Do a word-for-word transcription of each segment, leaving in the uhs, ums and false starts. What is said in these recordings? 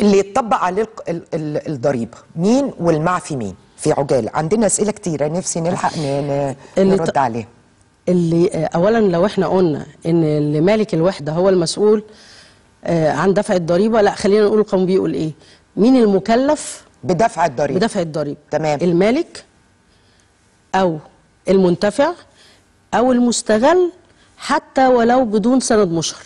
اللي يتطبق عليه الضريبه مين والمعفي مين؟ في عجاله عندنا اسئله كتيره نفسي نلحق نرد عليها. اللي اولا لو احنا قلنا ان اللي مالك الوحده هو المسؤول عن دفع الضريبه، لا خلينا نقول القانون بيقول ايه؟ مين المكلف بدفع الضريبه؟ بدفع الضريبه تمام، المالك او المنتفع او المستغل حتى ولو بدون سند مشهر.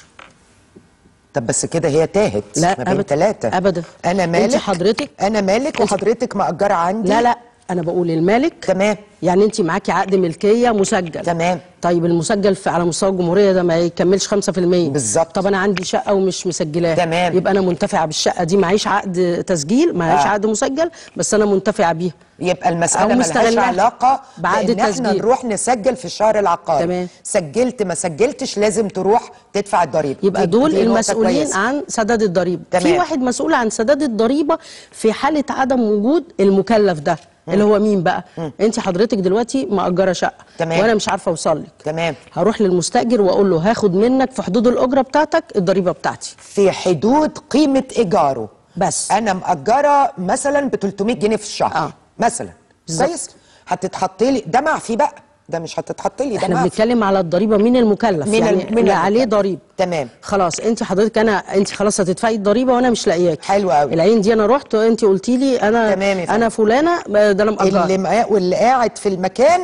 طب بس كده هي تاهت. لا ما بين ثلاثة أبدا. أنا مالك أنت حضرتك، أنا مالك وحضرتك مأجرة عندي. لا لا أنا بقول المالك تمام، يعني أنت معاكي عقد ملكية مسجل تمام. طيب المسجل في على مستوى الجمهورية ده ما يكملش خمسة في المية بالظبط. طب أنا عندي شقة ومش مسجلاها تمام، يبقى أنا منتفعة بالشقة دي، معيش عقد تسجيل معيش آه. عقد مسجل بس أنا منتفعة بيها، يبقى المسألة مالهاش علاقة بعقد التسجيل. احنا نروح نسجل في الشهر العقاري تمام، سجلت ما سجلتش لازم تروح تدفع الضريبة، يبقى دول المسؤولين عن سداد الضريبة تمام. في واحد مسؤول عن سداد الضريبة في حالة عدم وجود المكلف ده مم. اللي هو مين بقى؟ انت حضرتك دلوقتي مأجرة شقة تمام، وانا مش عارفة اوصل لك تمام، هروح للمستأجر واقول له هاخد منك في حدود الأجرة بتاعتك الضريبة بتاعتي في حدود قيمة إيجاره، بس انا مأجرة مثلا ب ثلاثمية جنيه في الشهر آه. مثلا كويس، هتتحط لي ده معفي بقى، ده مش هتتحط لي ده. احنا بنتكلم على الضريبه من المكلف، من يعني من اللي عليه ضريبه تمام. خلاص انت حضرتك انا انت خلاص هتدفعي الضريبه وانا مش لاقياكي. حلو قوي. العين دي انا رحت انت قلتي لي انا انا فلانه ده انا مأجرة، اللي واللي قاعد في المكان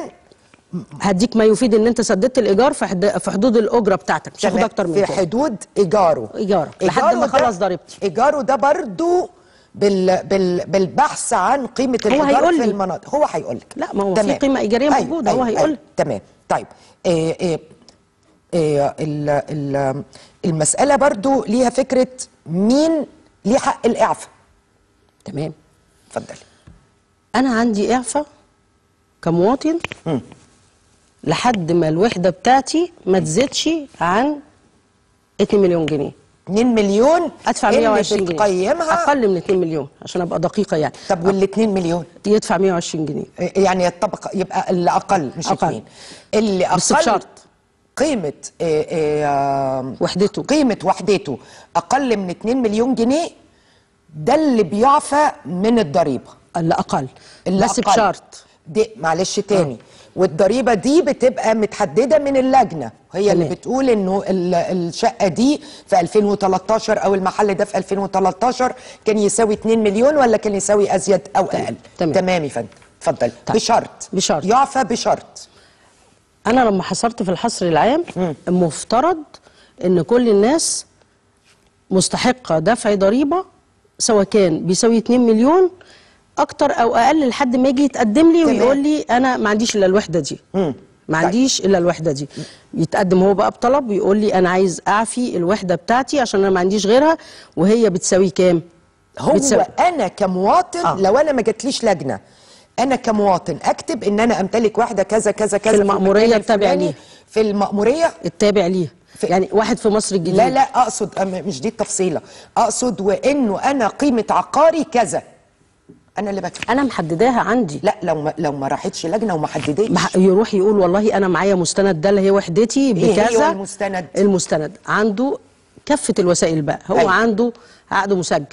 هديك ما يفيد ان انت سددت الايجار في حدود الاجره بتاعتك، مش هاخد اكتر من كده، في حدود ايجاره ايجاره لحد ما خلص ضريبتي. ايجاره ده برضو بال بال بالبحث عن قيمه الإيجار في المناطق، هو هيقول لك لا ما هو تمام. في قيمه ايجاريه موجوده أيوه هو هيقول أيوه تمام. طيب إيه إيه إيه ال ال المساله برضو ليها فكره مين ليه حق الاعفاء تمام. اتفضلي. انا عندي اعفاء كمواطن م. لحد ما الوحده بتاعتي ما تزيدش عن اتنين مليون جنيه. اتنين مليون ادفع مية وعشرين جنيه تقيمها اقل من اتنين مليون عشان ابقى دقيقه يعني. طب وال اتنين مليون يدفع مية وعشرين جنيه يعني يطبق، يبقى اللي اقل مش اتنين اللي اقل بس بشرط قيمه آآ آآ وحدته، قيمه وحدته اقل من اتنين مليون جنيه ده اللي بيعفى من الضريبه اللي اقل اللي بس أقل. بشرط دي معلش تاني آه. والضريبه دي بتبقى متحدده من اللجنه، هي اللي بتقول انه الشقه دي في ألفين وتلتاشر او المحل ده في ألفين وتلتاشر كان يساوي اتنين مليون ولا كان يساوي ازيد او اقل تمام. تمام يا فندم اتفضل. طيب. بشرط بشرط يعفى بشرط. انا لما حصرت في الحصر العام م. مفترض ان كل الناس مستحقه دفع ضريبه سواء كان بيساوي اتنين مليون اكتر او اقل لحد ما يجي يتقدم لي ويقول لي انا ما عنديش الا الوحده دي مم. ما عنديش الا الوحده دي. يتقدم هو بقى بطلب ويقول لي انا عايز اعفي الوحده بتاعتي عشان انا ما عنديش غيرها وهي بتساوي كام؟ هو بتساوي. انا كمواطن آه. لو انا ما جاتليش لجنه انا كمواطن اكتب ان انا امتلك وحده كذا كذا كذا في المأموريه التابع ليها، في المأموريه التابع ليها يعني واحد في مصر الجديده. لا لا اقصد مش دي التفصيله، اقصد وانه انا قيمه عقاري كذا انا اللي بكتب انا محدداها عندي. لا لو ما لو ما راحتش لجنه وما حددتش يروح يقول والله انا معايا مستند ده اللي هي وحدتي بكذا. ايه هو المستند؟ المستند عنده كافه الوسائل بقى، هو أي. عنده عقد مسجل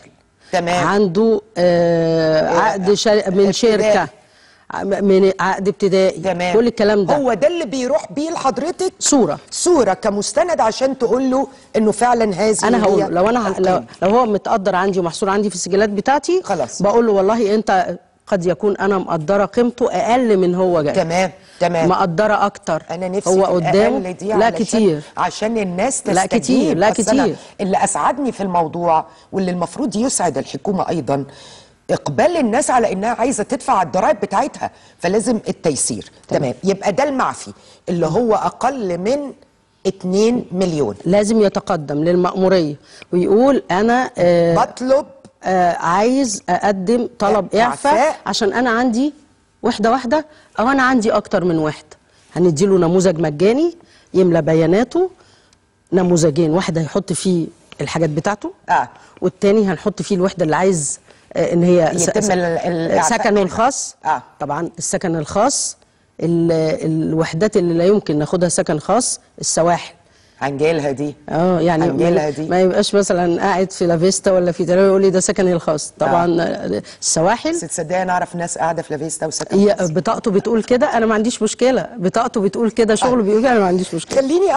تمام، عنده آه إيه. عقد شر... من شركه، من عقد ابتدائي تمام. كل الكلام ده هو ده اللي بيروح بيه لحضرتك صوره صوره كمستند عشان تقول له انه فعلا هذه. انا هقول لو انا لو, لو هو متقدر عندي ومحصور عندي في السجلات بتاعتي خلاص بقول له والله انت قد يكون انا مقدره قيمته اقل من هو جاي تمام تمام مقدره اكتر. انا نفسي هو قدامه لا كتير عشان الناس تستجيب. لا كتير لا كتير. اللي اسعدني في الموضوع واللي المفروض يسعد الحكومه ايضا اقبال الناس على انها عايزه تدفع الضرائب بتاعتها، فلازم التيسير تمام. تمام يبقى ده المعفي اللي هو اقل من اتنين مليون لازم يتقدم للمأموريه ويقول انا آه بطلب آه عايز اقدم طلب اعفاء عشان انا عندي وحده واحده او انا عندي اكتر من وحده. هنديله نموذج مجاني يملى بياناته، نموذجين واحده هيحط فيه الحاجات بتاعته اه والتاني هنحط فيه الوحده اللي عايز ان هي سكنه الخاص آه. طبعا السكن الخاص ال... الوحدات اللي لا يمكن ناخدها سكن خاص السواحل هنجيلها دي اه يعني هنجيلها دي ما يبقاش مثلا قاعد في لافيستا ولا في تلاوي يقول لي ده سكني الخاص. طبعا آه. السواحل بس تصدقي انا اعرف ناس قاعده في لافيستا وسكنها بطاقته بتقول كده، انا ما عنديش مشكله، بطاقته بتقول كده، شغله آه. بيقول انا ما عنديش مشكله. خليني